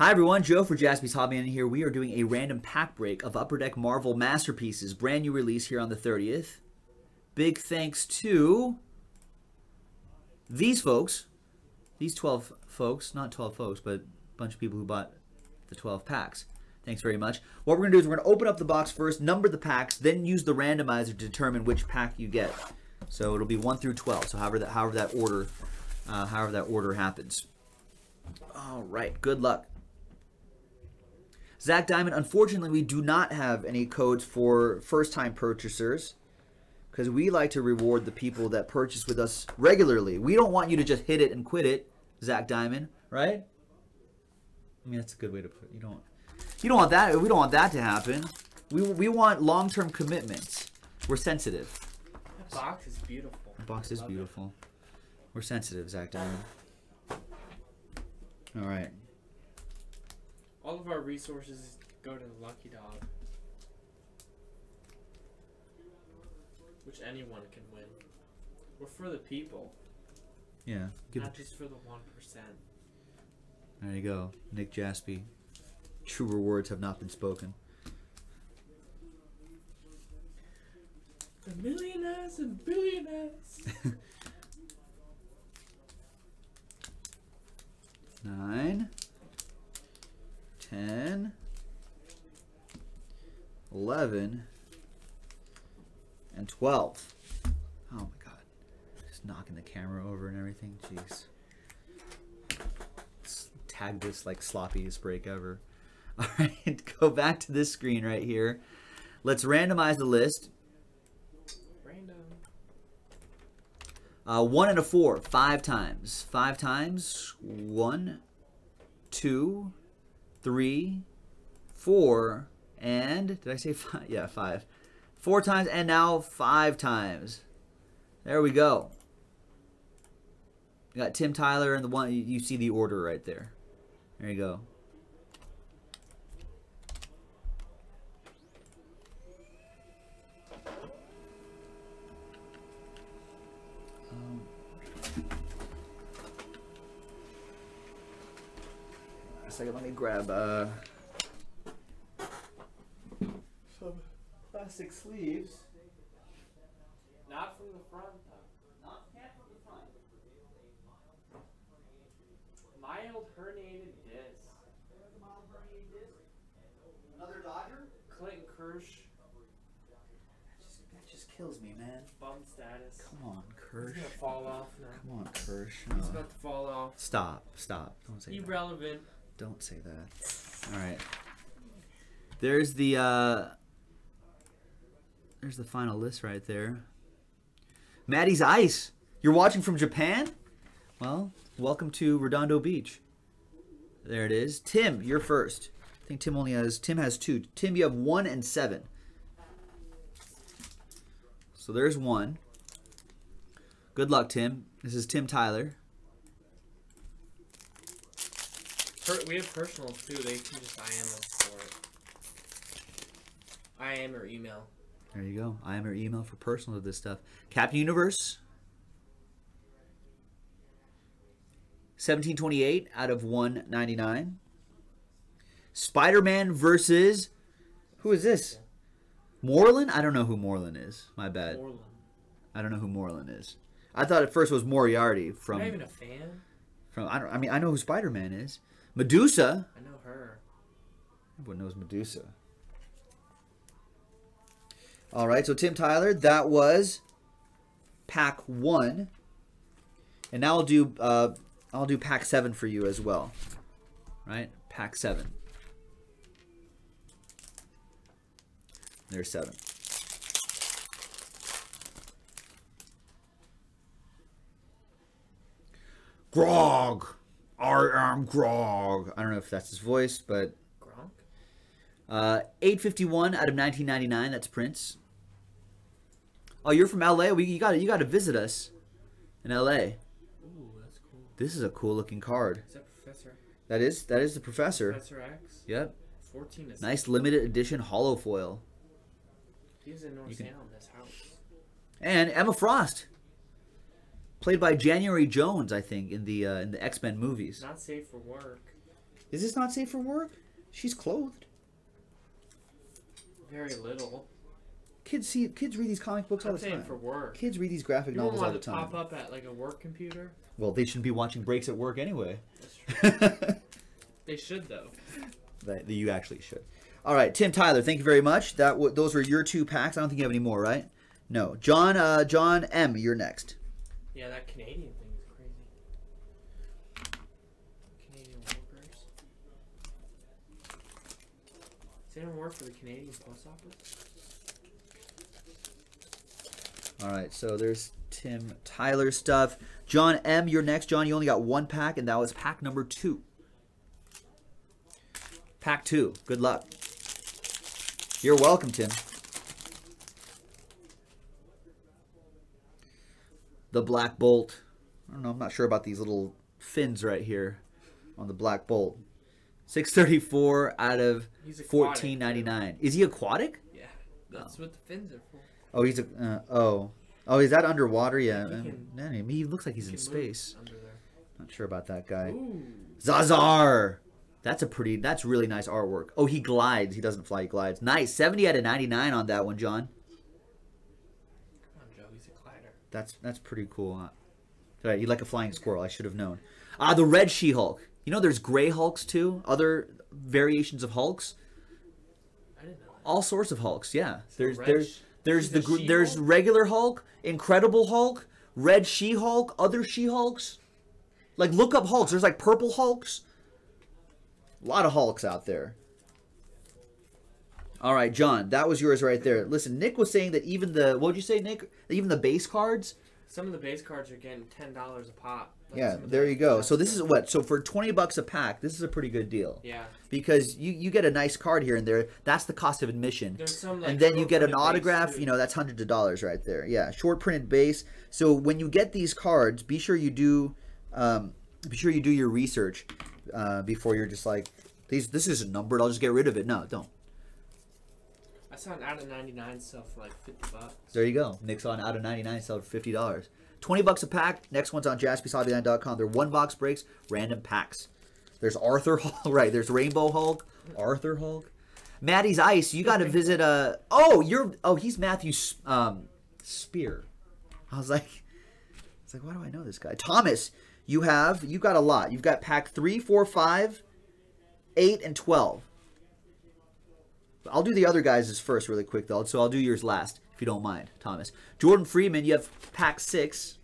Hi everyone, Joe for Jaspy's Hobby Land here. We are doing a random pack break of Upper Deck Marvel Masterpieces, brand new release here on the 30th. Big thanks to these folks, these 12 folks, not 12 folks, but a bunch of people who bought the 12 packs. Thanks very much. What we're going to do is we're going to open up the box first, number the packs, then use the randomizer to determine which pack you get. So it'll be 1 through 12, so however that order happens. All right, good luck. Zach Diamond, unfortunately, we do not have any codes for first-time purchasers because we like to reward the people that purchase with us regularly. We don't want you to just hit it and quit it, Zach Diamond, right? I mean, that's a good way to put it. You don't want that. We don't want that to happen. We want long-term commitments. We're sensitive. The box is beautiful. The box is beautiful. It. We're sensitive, Zach Diamond. All right. All of our resources go to the lucky dog, which anyone can win. We're for the people. Yeah. Not just for the 1%. There you go, Nick Jaspy. Truer words have not been spoken. The millionaires and billionaires. Nine. 10, 11, and 12. Oh my God. Just knocking the camera over and everything. Jeez. Let's tag this like sloppiest break ever. All right, go back to this screen right here. Let's randomize the list. Random. 1 and a 4, 5 times. 5 times, 1, 2, 3, 4, and did I say 5? Yeah, 5. 4 times, and now 5 times. There we go. You got Tim Tyler and the one you see the order right there. There you go. Second, let me grab some plastic sleeves. Not from the front, though. Not from the front. Mild herniated disc. Mild herniated disc. Another Dodger? Clinton Kirsch. That just kills me, man. Bum status. Come on, Kirsch. He's gonna fall off now. Come on, Kirsch. No. He's about to fall off. Stop. Don't say that. Irrelevant. Don't say that. All right. There's the final list right there. Maddie's Ice. You're watching from Japan? Well, welcome to Redondo Beach. There it is. Tim, you're first. I think Tim has 2. Tim, you have 1 and 7. So there's 1. Good luck, Tim. This is Tim Tyler. We have personal too. They can just IM us for it. IM or email. There you go. IM or email for personal to this stuff. Captain Universe. 1728 out of 199. Spider-Man versus... Who is this? Moreland? I don't know who Moreland is. My bad. Moreland. I don't know who Moreland is. I thought at first it was Moriarty from... You're not even a fan? I mean, I know who Spider-Man is. Medusa. I know her. Everyone knows Medusa. All right, so Tim Tyler, that was pack 1, and now I'll do pack 7 for you as well. All right, pack 7. There's 7. Grog. I am Grog. I don't know if that's his voice, but... Grog? 851 out of 1999. That's Prince. Oh, you're from L.A.? You gotta visit us in L.A. Ooh, that's cool. This is a cool-looking card. Is that Professor? That is the Professor. Professor X? Yep. 14 is... Nice limited edition hollow foil. He was in North Sound, this house. And Emma Frost. Played by January Jones, I think, in the X-Men movies. Not safe for work. Is this not safe for work? She's clothed. Very little. Kids see. Kids read these comic books all the time. For work. Kids read these graphic novels all the time. You don't want to pop up at like a work computer. Well, they shouldn't be watching breaks at work anyway. That's true. They should though. That you actually should. All right, Tim Tyler, thank you very much. Those were your two packs. I don't think you have any more, right? No, John M., you're next. Yeah, that Canadian thing is crazy. Canadian workers. Does anyone work for the Canadian Post Office? All right, so there's Tim Tyler stuff. John M., you're next. John, you only got one pack, and that was pack number 2. Pack 2. Good luck. You're welcome, Tim. The Black Bolt. I don't know. I'm not sure about these little fins right here on the Black Bolt. 634 out of 1499. Is he aquatic? Yeah, that's what the fins are for. Oh, he's a oh, is that underwater? Yeah, man, he looks like he's in space. Not sure about that guy. Ooh. Zazar. That's a pretty. That's really nice artwork. Oh, he glides. He doesn't fly. He glides. Nice. 70 out of 99 on that one, John. Come on, Joe. He's a glider. That's pretty cool. Huh? All right, you like a flying squirrel? I should have known. Ah, the red She-Hulk. You know, there's gray Hulks too. Other variations of Hulks. I didn't know that. All sorts of Hulks. Yeah. So there's regular Hulk, Incredible Hulk, Red She-Hulk, other She-Hulks. Like, look up Hulks. There's like purple Hulks. A lot of Hulks out there. All right, John, that was yours right there. Listen, Nick was saying that even the, what would you say, Nick? Even the base cards? Some of the base cards are getting $10 a pop. Like yeah, there you go. So this is what? So for 20 bucks a pack, this is a pretty good deal. Yeah. Because you get a nice card here and there. That's the cost of admission. There's some, like, and then you get an autograph. You know, that's hundreds of dollars right there. Yeah, short printed base. So when you get these cards, be sure you do, your research before you're just like, this isn't numbered. I'll just get rid of it. No, don't. I saw an out of 99 sell for like 50 bucks. There you go. Nick saw an out of 99 sell for $50. 20 bucks a pack. Next one's on JaspysHobbyland.com. They're one-box breaks, random packs. There's Arthur Hulk. Right, there's Rainbow Hulk, Arthur Hulk. Maddie's Ice, you got to visit a... Oh, he's Matthew Spear. I was like, why do I know this guy? Thomas, you've got a lot. You've got pack 3, 4, 5, 8, and 12. I'll do the other guys' first really quick, though, so I'll do yours last. If you don't mind, Thomas. Jordan Freeman, you have pack 6.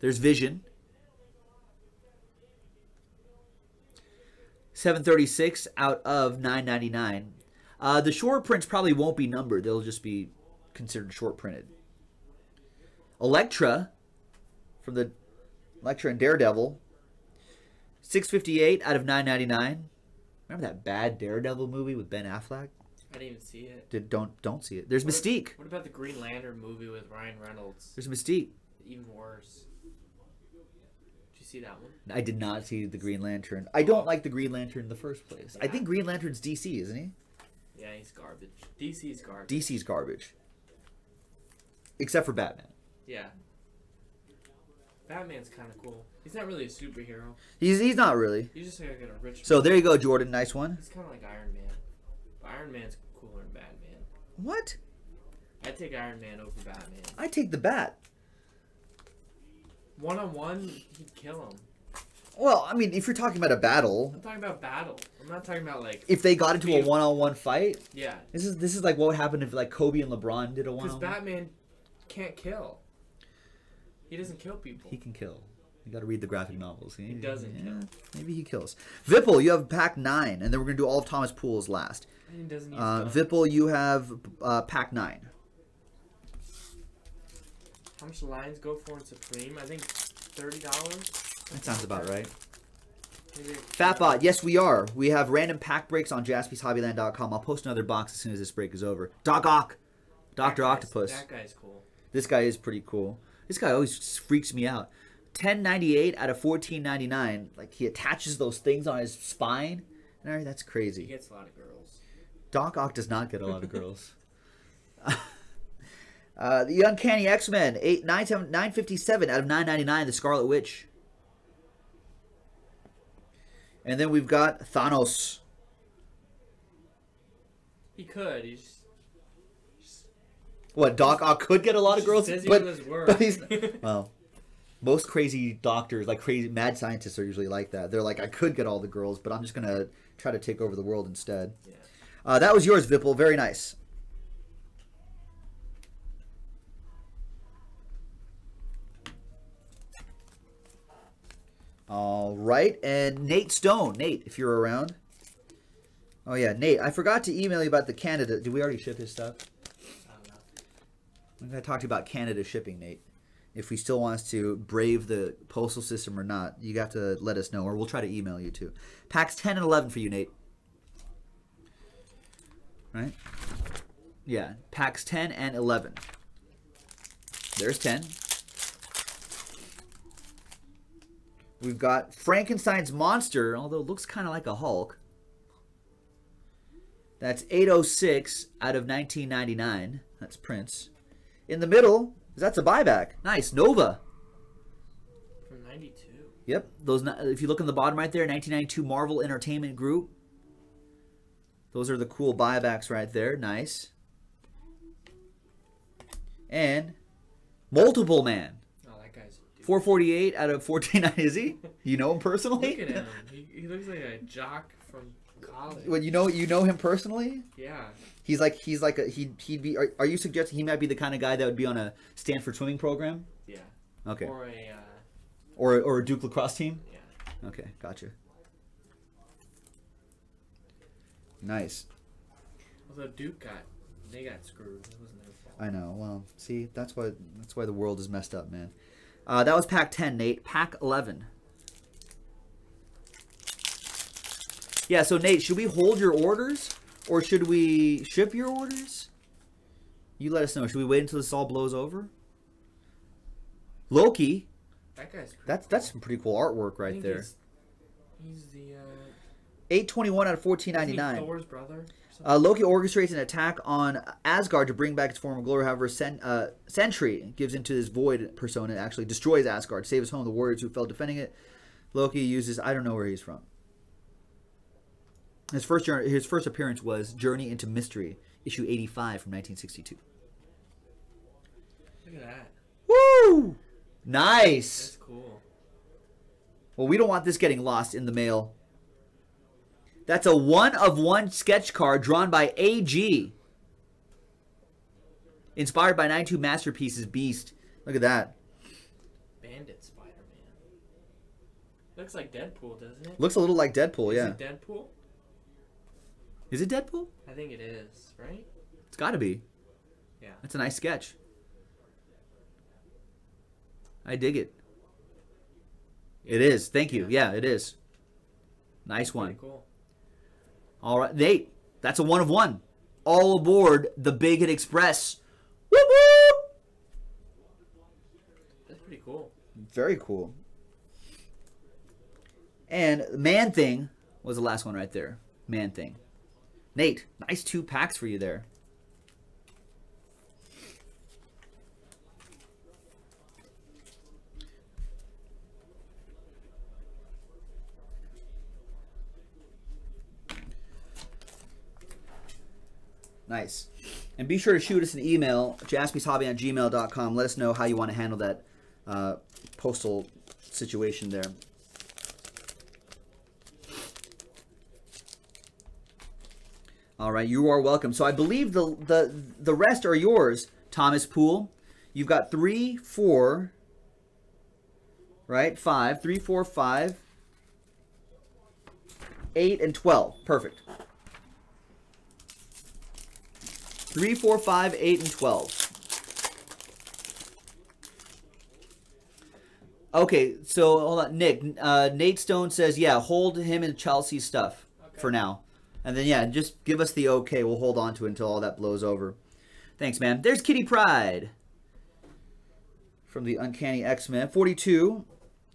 There's Vision. 736 out of 999. The short prints probably won't be numbered. They'll just be considered short printed. Elektra, from the Elektra and Daredevil. 658 out of 999. Remember that bad Daredevil movie with Ben Affleck? I didn't even see it. Don't see it. There's Mystique. What about the Green Lantern movie with Ryan Reynolds? There's Mystique. Even worse. Did you see that one? I did not see the Green Lantern. I don't like the Green Lantern in the first place. Yeah. I think Green Lantern's DC, isn't he? Yeah, he's garbage. DC's garbage. DC's garbage. Except for Batman. Yeah. Batman's kind of cool. He's not really a superhero. He's not really. He's just like a rich man. So there you go, Jordan. Nice one. He's kind of like Iron Man. But Iron Man's cooler than Batman. What? I take Iron Man over Batman. I take the bat. One-on-one, he'd kill him. Well, I mean, if you're talking about a battle. I'm talking about battle. I'm not talking about, like, if they got into a one-on-one fight. Yeah. This is like what would happen if, like, Kobe and LeBron did a one-on-one. Because Batman can't kill. He doesn't kill people. He can kill. You got to read the graphic novels. He doesn't kill. Maybe he kills. Vipple, you have pack 9, and then we're going to do all of Thomas Poole's last. He doesn't use Vipple, you have pack 9. How much lines go for in Supreme? I think $30. That sounds about right. Fatbot, yes, we are. We have random pack breaks on JaspysHobbyland.com. I'll post another box as soon as this break is over. Doc Ock, Doctor Octopus. That guy's cool. This guy is pretty cool. This guy always freaks me out. 1098 out of 1499. Like, he attaches those things on his spine. And that's crazy. He gets a lot of girls. Doc Ock does not get a lot of girls. The Uncanny X-Men, 957 out of 999, the Scarlet Witch. And then we've got Thanos. He could. What, Doc Ock could get a lot of girls, but he's... well, most crazy doctors, like crazy mad scientists are usually like that. They're like, I could get all the girls, but I'm just going to try to take over the world instead. Yeah. That was yours, Vipple. Very nice. All right, and Nate Stone. Nate, if you're around. Oh, yeah, Nate. I forgot to email you about the Canada. Did we already ship his stuff? I don't know. I'm going to talk to you about Canada shipping, Nate. If we still want us to brave the postal system or not, you have to let us know, or we'll try to email you, too. Packs 10 and 11 for you, Nate. Right? Yeah, packs 10 and 11. There's 10. We've got Frankenstein's Monster, although it looks kind of like a Hulk. That's 806 out of 1999. That's Prince. In the middle, that's a buyback. Nice. Nova. From 92. Yep. Those. If you look in the bottom right there, 1992 Marvel Entertainment Group. Those are the cool buybacks right there. Nice. And Multiple Man. 448 out of 1490, is he? You know him personally? Look at him. He looks like a jock from college. Well, you know him personally? Yeah. He'd be. Are you suggesting he might be the kind of guy that would be on a Stanford swimming program? Yeah. Okay. Or a. Or a Duke lacrosse team. Yeah. Okay, gotcha. Nice. Although Duke they got screwed. It wasn't their fault. I know. Well, see, that's why the world is messed up, man. That was pack 10, Nate. Pack 11. Yeah, so Nate, should we hold your orders or should we ship your orders? You let us know. Should we wait until this all blows over? Loki. That guy's pretty cool. That's some pretty cool artwork right there. He's the 821 out of 1499. Thor's brother. Loki orchestrates an attack on Asgard to bring back its former glory. However, Sentry gives into his void persona and actually destroys Asgard, saves home the warriors who fell defending it. Loki uses... I don't know where he's from. His first appearance was Journey into Mystery, issue 85 from 1962. Look at that. Woo! Nice! That's cool. Well, we don't want this getting lost in the mail. That's a 1-of-1 sketch card drawn by AG. Inspired by 92 Masterpieces Beast. Look at that. Bandit Spider-Man. Looks like Deadpool, doesn't it? Looks a little like Deadpool, yeah. Is it Deadpool? Is it Deadpool? I think it is, right? It's got to be. Yeah. That's a nice sketch. I dig it. Yeah. It is. Thank you. Yeah, it is. Nice one. Pretty cool. All right, Nate, that's a 1-of-1. All aboard the Big Hit Express. Whoop, whoop! That's pretty cool. Very cool. And Man-Thing was the last one right there. Man-Thing. Nate, nice two packs for you there. Nice. And be sure to shoot us an email, jaspyshobby@gmail.com. Let us know how you want to handle that postal situation there. All right, you are welcome. So I believe the rest are yours, Thomas Poole. You've got 3, 4, right? 5, 3, 4, 5, 8, and 12. Perfect. 3, 4, 5, 8, and 12. Okay, so hold on, Nick. Nate Stone says, "Yeah, hold him and Chelsea's stuff for now, and then yeah, just give us the okay. We'll hold on to it until all that blows over." Thanks, man. There's Kitty Pryde from the Uncanny X-Men, 42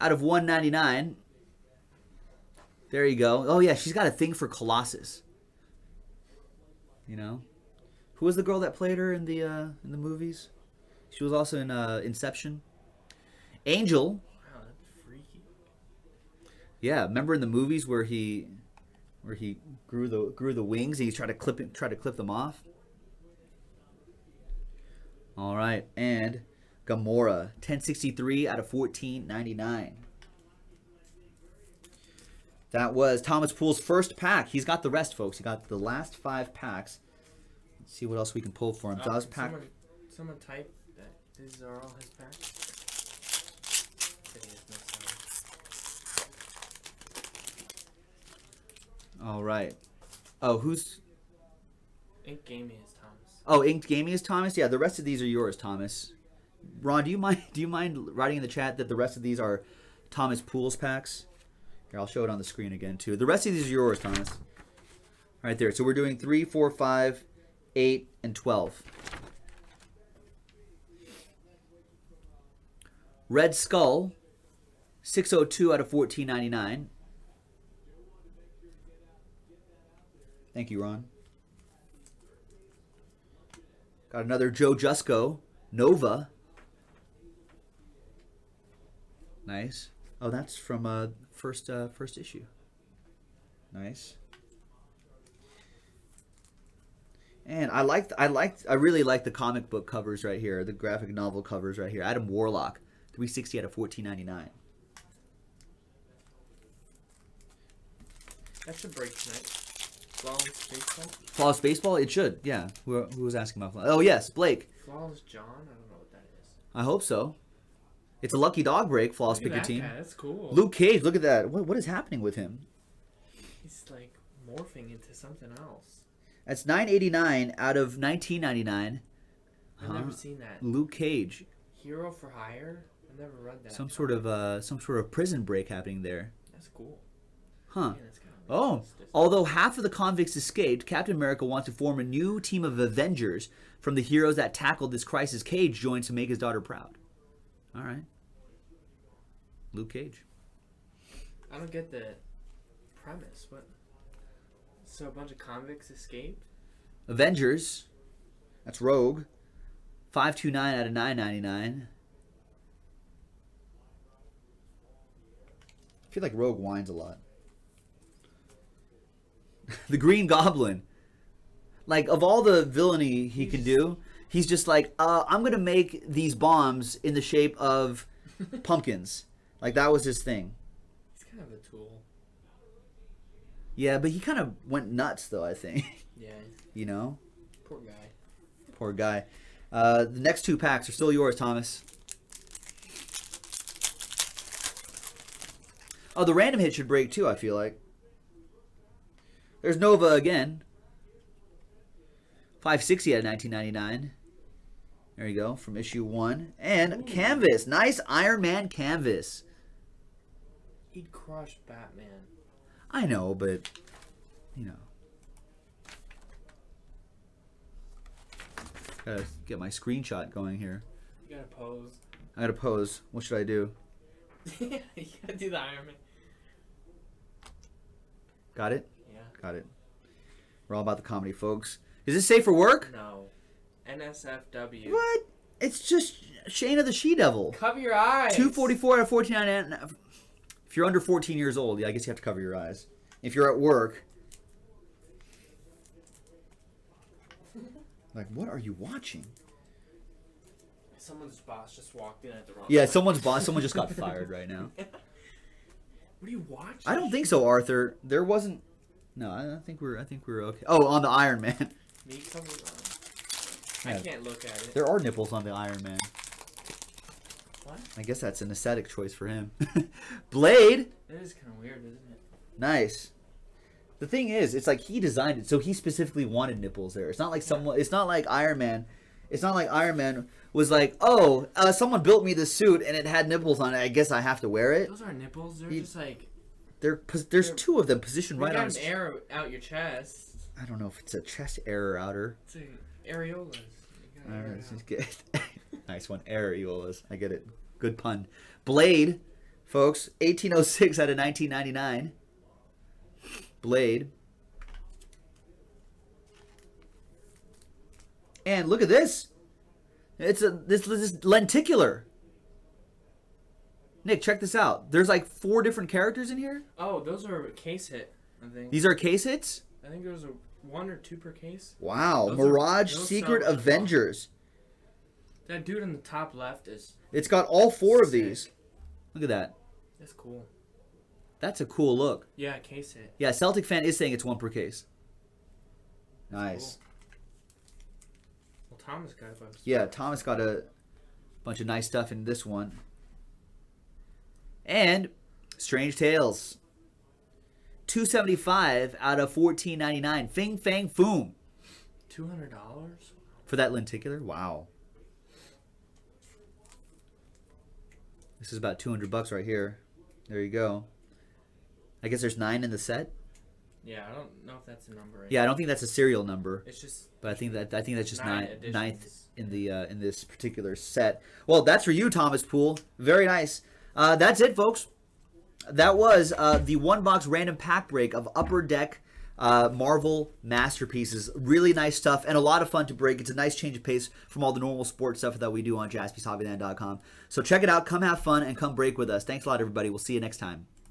out of 199. There you go. Oh yeah, she's got a thing for Colossus. You know. Who was the girl that played her in the movies? She was also in Inception. Angel. Wow, that's freaky. Yeah, remember in the movies where he grew the wings and he tried to clip them off. All right, and Gamora, 1063 out of 1499. That was Thomas Poole's first pack. He's got the rest, folks. He got the last 5 packs. Let's see what else we can pull for him. So pack. Someone type that these are all his packs. All right. Oh, who's? Ink Gaming is Thomas. Oh, Ink Gaming is Thomas. Yeah, the rest of these are yours, Thomas. Ron, do you mind writing in the chat that the rest of these are Thomas Poole's packs? Here, I'll show it on the screen again too. The rest of these are yours, Thomas. Right there. So we're doing 3, 4, 5, 8, and 12. Red Skull, 602 out of 1499. Thank you, Ron. Got another Joe Jusco, Nova. Nice. Oh, that's from first issue. Nice. And I really like the comic book covers right here, the graphic novel covers right here. Adam Warlock, 360 out of 1499. That should break tonight. Flawless Baseball? Flawless Baseball? It should, yeah. Who was asking about Flawless? Oh, yes, Blake. Flawless John? I don't know what that is. I hope so. It's a lucky dog break, Flawless Pick Your Team. Guy. That's cool. Luke Cage, look at that. What is happening with him? He's like morphing into something else. That's 989 out of 1999. I've never seen that. Luke Cage. Hero for Hire? I've never read that. Some sort of prison break happening there. That's cool. Huh. Yeah, that's kind of although half of the convicts escaped, Captain America wants to form a new team of Avengers from the heroes that tackled this crisis. Cage joins to make his daughter proud. All right. Luke Cage. I don't get the premise. What? So a bunch of convicts escaped? Avengers. That's Rogue. 529 out of 999. I feel like Rogue whines a lot. The Green Goblin. Like, of all the villainy he can do, he's just like, I'm going to make these bombs in the shape of pumpkins. Like, that was his thing. He's kind of a tool. Yeah, but he kind of went nuts, though, I think. Yeah. You know? Poor guy. Poor guy. The next 2 packs are still yours, Thomas. Oh, the random hit should break, too, I feel like. There's Nova again. 560 out of 1999. There you go, from issue 1. And ooh, Canvas. Nice Iron Man Canvas. He'd crushed Batman. I know, but, you know. Gotta get my screenshot going here. You gotta pose. I gotta pose. What should I do? You gotta do the Iron Man. Got it? Yeah. Got it. We're all about the comedy, folks. Is this safe for work? No. NSFW. What? It's just Shayna the She-Devil. Cover your eyes. 244 out of 1499. If you're under 14 years old, yeah, I guess you have to cover your eyes. If you're at work, like, what are you watching? Someone's boss just walked in at the wrong time. Someone's boss. Someone just got fired right now. What are you watching? I don't think so, Arthur. There wasn't. No, I think we're okay. Oh, on the Iron Man. I can't look at it. There are nipples on the Iron Man. What? I guess that's an aesthetic choice for him. Blade. That is kind of weird, isn't it? Nice. The thing is, it's like he designed it, so he specifically wanted nipples there. It's not like someone. It's not like Iron Man. It's not like Iron Man was like, oh, someone built me this suit and it had nipples on it. I guess I have to wear it. Those are nipples. They're just like. There's 2 of them positioned right on. You got an arrow out your chest. I don't know if it's a chest error outer. It's an areolas. Nice one, areolas. I get it. Good pun. Blade, folks, 1806 out of 1999. Blade. And look at this. It's a this is lenticular. Nick, check this out. There's like 4 different characters in here. Oh, those are case hit, I think. These are case hits? I think there's a 1 or 2 per case. Wow. Those Mirage are, Secret Avengers. That dude in the top left is... It's got all 4 of these. Look at that. That's cool. That's a cool look. Yeah, case hit. Yeah, Celtic Fan is saying it's 1 per case. Nice. Cool. Well, Thomas got a bunch of stuff. Yeah, Thomas got a bunch of nice stuff in this one. And Strange Tales. $2.75 out of $14.99. Fing Fang Foom. $200? For that lenticular? Wow. This is about $200 right here. There you go. I guess there's 9 in the set. Yeah, I don't know if that's a number. Right? Yeah, I don't think that's a serial number. It's just. But I think that's just 9th in this particular set. Well, that's for you, Thomas Poole. Very nice. That's it, folks. That was the 1-box random pack break of Upper Deck Marvel Masterpieces. Really nice stuff and a lot of fun to break. It's a nice change of pace from all the normal sports stuff that we do on JaspysHobbyland.com. So check it out. Come have fun and come break with us. Thanks a lot, everybody. We'll see you next time.